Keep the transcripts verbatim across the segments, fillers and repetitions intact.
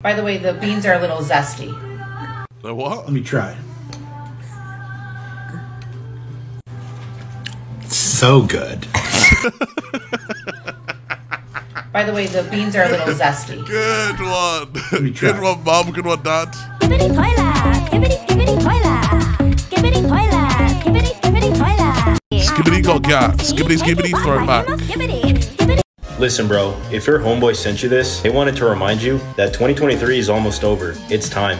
By the way, the beans are a little zesty. The what? Let me try. So good. By the way, the beans are a little zesty. Good one. Good one, Mom. Good one, Dad. Skibidi toilet. Skibidi, skibidi toilet. Skibidi toilet. Skibidi, skibidi toilet. Skibidi got gas. Skibidi, skibidi, throw it back. Listen, bro, if your homeboy sent you this, they wanted to remind you that twenty twenty-three is almost over. It's time.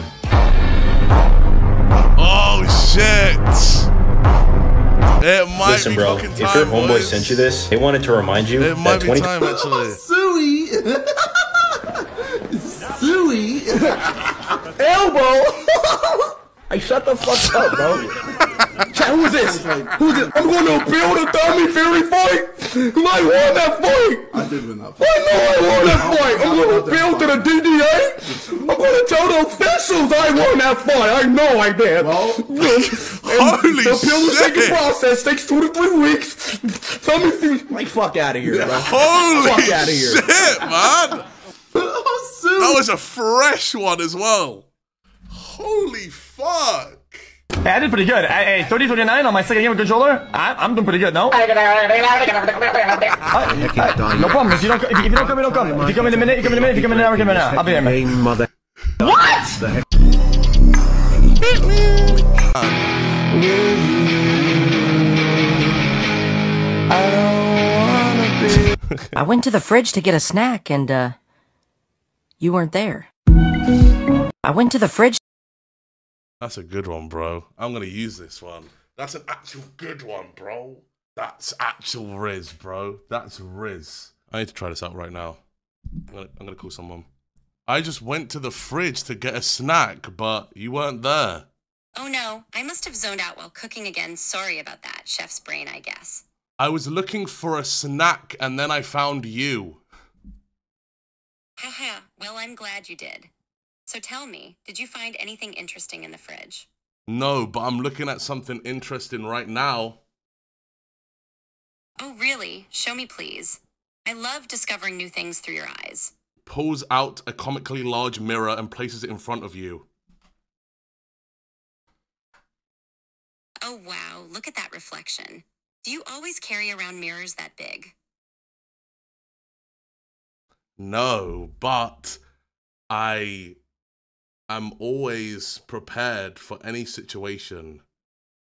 Oh, shit. It might Listen, be bro, fucking time, if your homeboy boys. sent you this, they wanted to remind you it that might be time, actually. Suey! Suey! Elbow! Hey, shut the fuck up, bro. Chat, who's this? Who's this? I'm gonna build a Tommy Fury fight! Cause I won that fight! I did win that fight. I know I won that fight! I'm gonna build to the D D A! I'm gonna tell the officials I won that fight! I know I did! Well... Holy shit! The pill taking process takes two to three weeks. Tell me, like, fuck out of here, bro. Holy fuck out of here. Shit, man! That was a fresh one as well. Holy fuck! Hey, I did pretty good. Hey, thirty thirty-nine on my second game with controller. I, I'm doing pretty good, no? I, no problem. If you don't, if you don't come, you don't come. If you come in a minute, you come in a minute. If you come in an hour, you come in an hour. I'll be there, man. What? With you, I don't wanna be. I went to the fridge to get a snack and, uh, you weren't there. I went to the fridge. That's a good one, bro. I'm gonna use this one. That's an actual good one, bro. That's actual Riz, bro. That's Riz. I need to try this out right now. I'm gonna, I'm gonna call someone. I just went to the fridge to get a snack, but you weren't there. Oh no, I must have zoned out while cooking again. Sorry about that, chef's brain, I guess. I was looking for a snack and then I found you. Haha, well I'm glad you did. So tell me, did you find anything interesting in the fridge? No, but I'm looking at something interesting right now. Oh really? Show me please. I love discovering new things through your eyes. Pulls out a comically large mirror and places it in front of you. Oh wow, look at that reflection. Do you always carry around mirrors that big? No, but I am always prepared for any situation.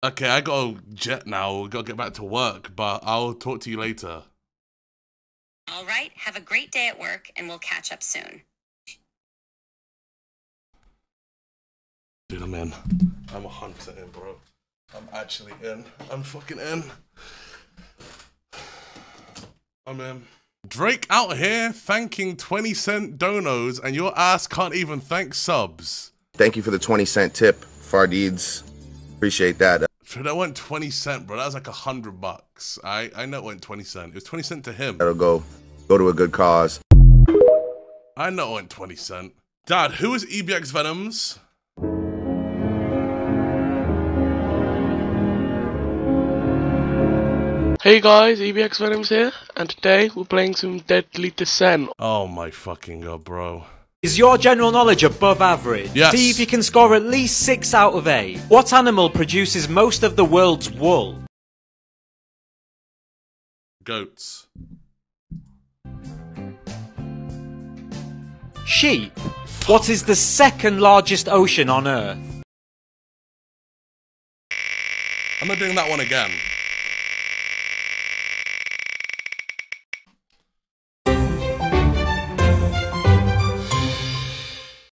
Okay, I gotta jet now, I gotta get back to work, but I'll talk to you later. Alright, have a great day at work and we'll catch up soon. Dude, I'm in. I'm a hunter in, bro. I'm actually in. I'm fucking in. I'm in. Drake out here thanking twenty cent donos and your ass can't even thank subs. Thank you for the twenty cent tip, Fardeeds. Appreciate that. So that went twenty cent, bro. That was like a hundred bucks. I, I know it went twenty cent. It was twenty cent to him. That'll go, go to a good cause. I know it went twenty cent. Dad, who is E B X Venoms? Hey guys, E B X Venom's here, and today we're playing some Deadly Descent. Oh my fucking god, bro. Is your general knowledge above average? Yes. See if you can score at least six out of eight. What animal produces most of the world's wool? Goats. Sheep. What is the second largest ocean on Earth? I'm not doing that one again.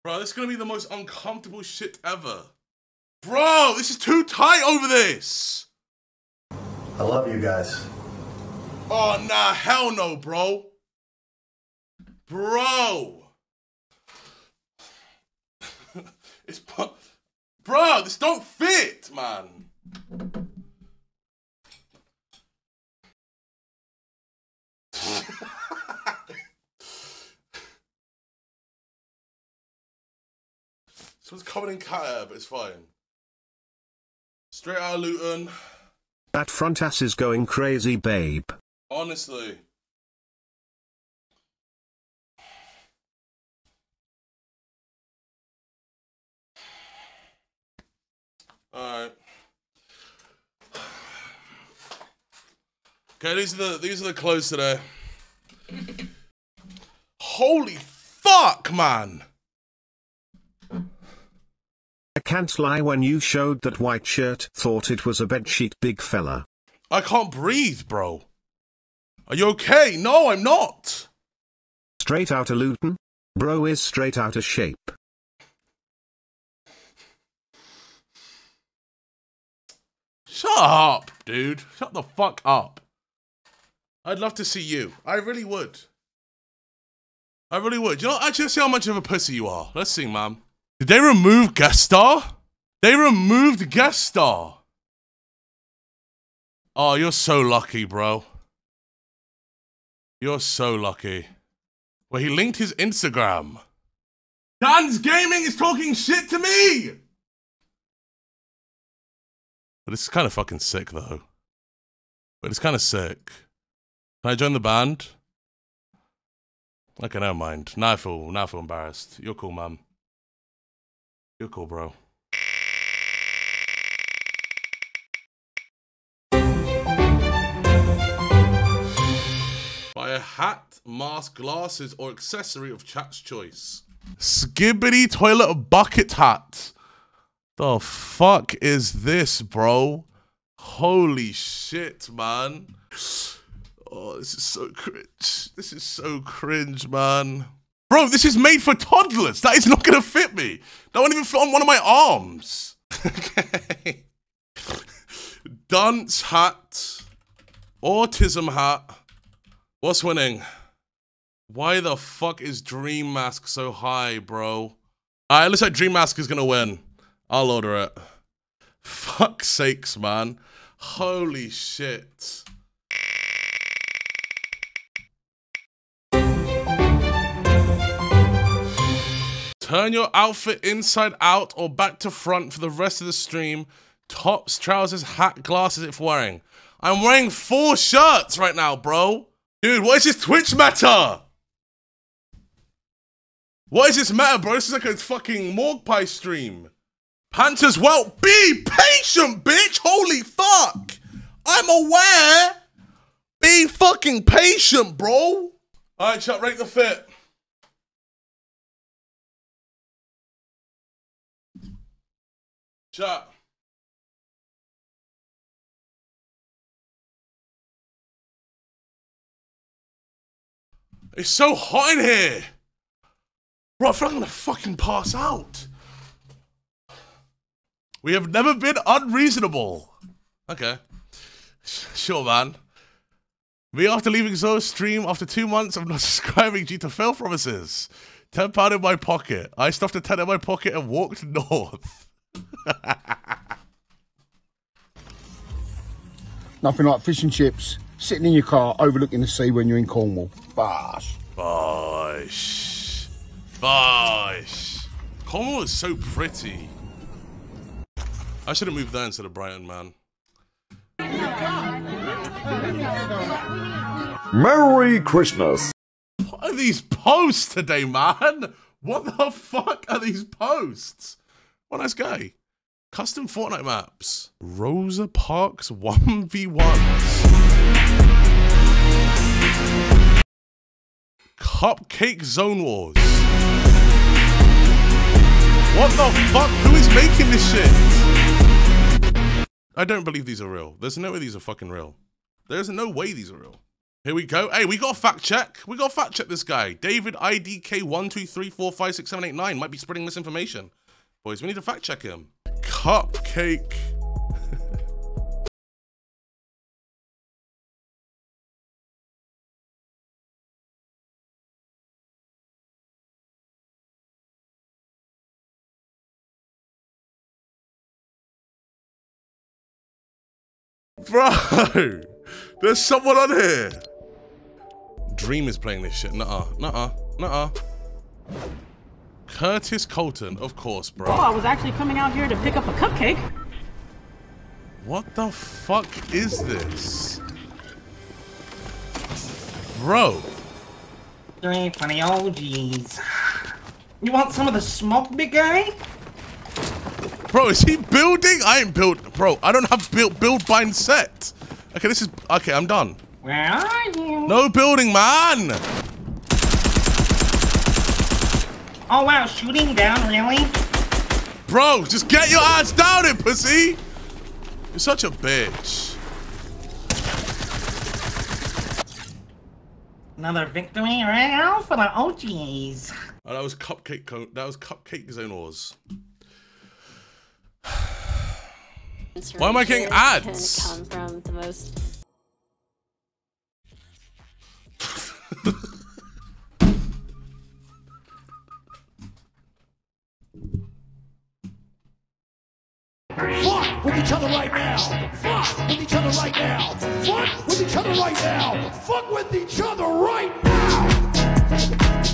Bro, this is gonna be the most uncomfortable shit ever. Bro, this is too tight over this! I love you guys. Oh, nah, hell no, bro. Bro! It's... Bro, this don't fit, man! This one's coming in cat hair, but it's fine. Straight out of Luton. That front ass is going crazy, babe. Honestly. Alright. Okay, these are the these are the clothes today. Holy fuck, man! I can't lie, when you showed that white shirt, thought it was a bedsheet, big fella. I can't breathe, bro. Are you okay? No, I'm not. Straight out of Luton? Bro is straight out of shape. Shut up, dude. Shut the fuck up. I'd love to see you. I really would. I really would. You know, actually, let's see how much of a pussy you are. Let's see, man. Did they remove guest star? They removed guest star. Oh, you're so lucky, bro. You're so lucky. Well, he linked his Instagram. Dan's Gaming is talking shit to me! But it's kind of fucking sick, though. But it's kind of sick. Can I join the band? Okay, never mind. Now I feel, now I feel embarrassed. You're cool, man. You're cool, bro. Buy a hat, mask, glasses, or accessory of chat's choice. Skibidi toilet bucket hat. The fuck is this, bro? Holy shit, man. Oh, this is so cringe. This is so cringe, man. Bro, this is made for toddlers. That is not gonna fit me. That won't even fit on one of my arms. Okay. Dunce hat. Autism hat. What's winning? Why the fuck is Dream Mask so high, bro? Alright, looks like Dream Mask is gonna win. I'll order it. Fuck's sakes, man. Holy shit. Turn your outfit inside out or back to front for the rest of the stream. Tops, trousers, hat, glasses if wearing. I'm wearing four shirts right now, bro. Dude, what is this Twitch meta? What is this meta, bro? This is like a fucking morgpie stream. Pants as well. Be patient, bitch. Holy fuck. I'm aware. Be fucking patient, bro. All right, chat, rate the fit. Chat. It's so hot in here. Bro, I feel like I'm gonna fucking pass out. We have never been unreasonable. Okay. Sure, man. Me after leaving Zoil's stream after two months of not subscribing due to failed promises. ten pounds in my pocket. I stuffed a ten in my pocket and walked north. Nothing like fish and chips, sitting in your car, overlooking the sea when you're in Cornwall. Bosh. Bosh. Bosh. Cornwall is so pretty. I should have moved there instead of Brighton, man. Merry Christmas. What are these posts today, man? What the fuck are these posts? What a nice guy. Custom Fortnite maps. Rosa Parks one v ones. Cupcake Zone Wars. What the fuck? Who is making this shit? I don't believe these are real. There's no way these are fucking real. There's no way these are real. Here we go. Hey, we got a fact check. We got a fact check this guy. David I D K one two three four five six seven eight nine might be spreading misinformation. Boys, we need to fact check him. Cupcake. Bro, there's someone on here. Dream is playing this shit. Nuh-uh, nuh-uh, nuh-uh. Curtis Colton, of course, bro. Oh, I was actually coming out here to pick up a cupcake. What the fuck is this? Bro. Three funny old G's. You want some of the smoke, big guy? Bro, is he building? I ain't build. Bro, I don't have build, build, bind, set. Okay, this is, okay, I'm done. Where are you? No building, man. Oh, wow, shooting down, really? Bro, just get your ass down it, pussy. You're such a bitch. Another victory round for the O Gs. Oh, that was Cupcake, that was Cupcake Zone Wars. Why am I getting ads? Come from the most... Fuck with each other right now. Fuck with each other right now. Fuck with each other right now. Fuck with each other right now.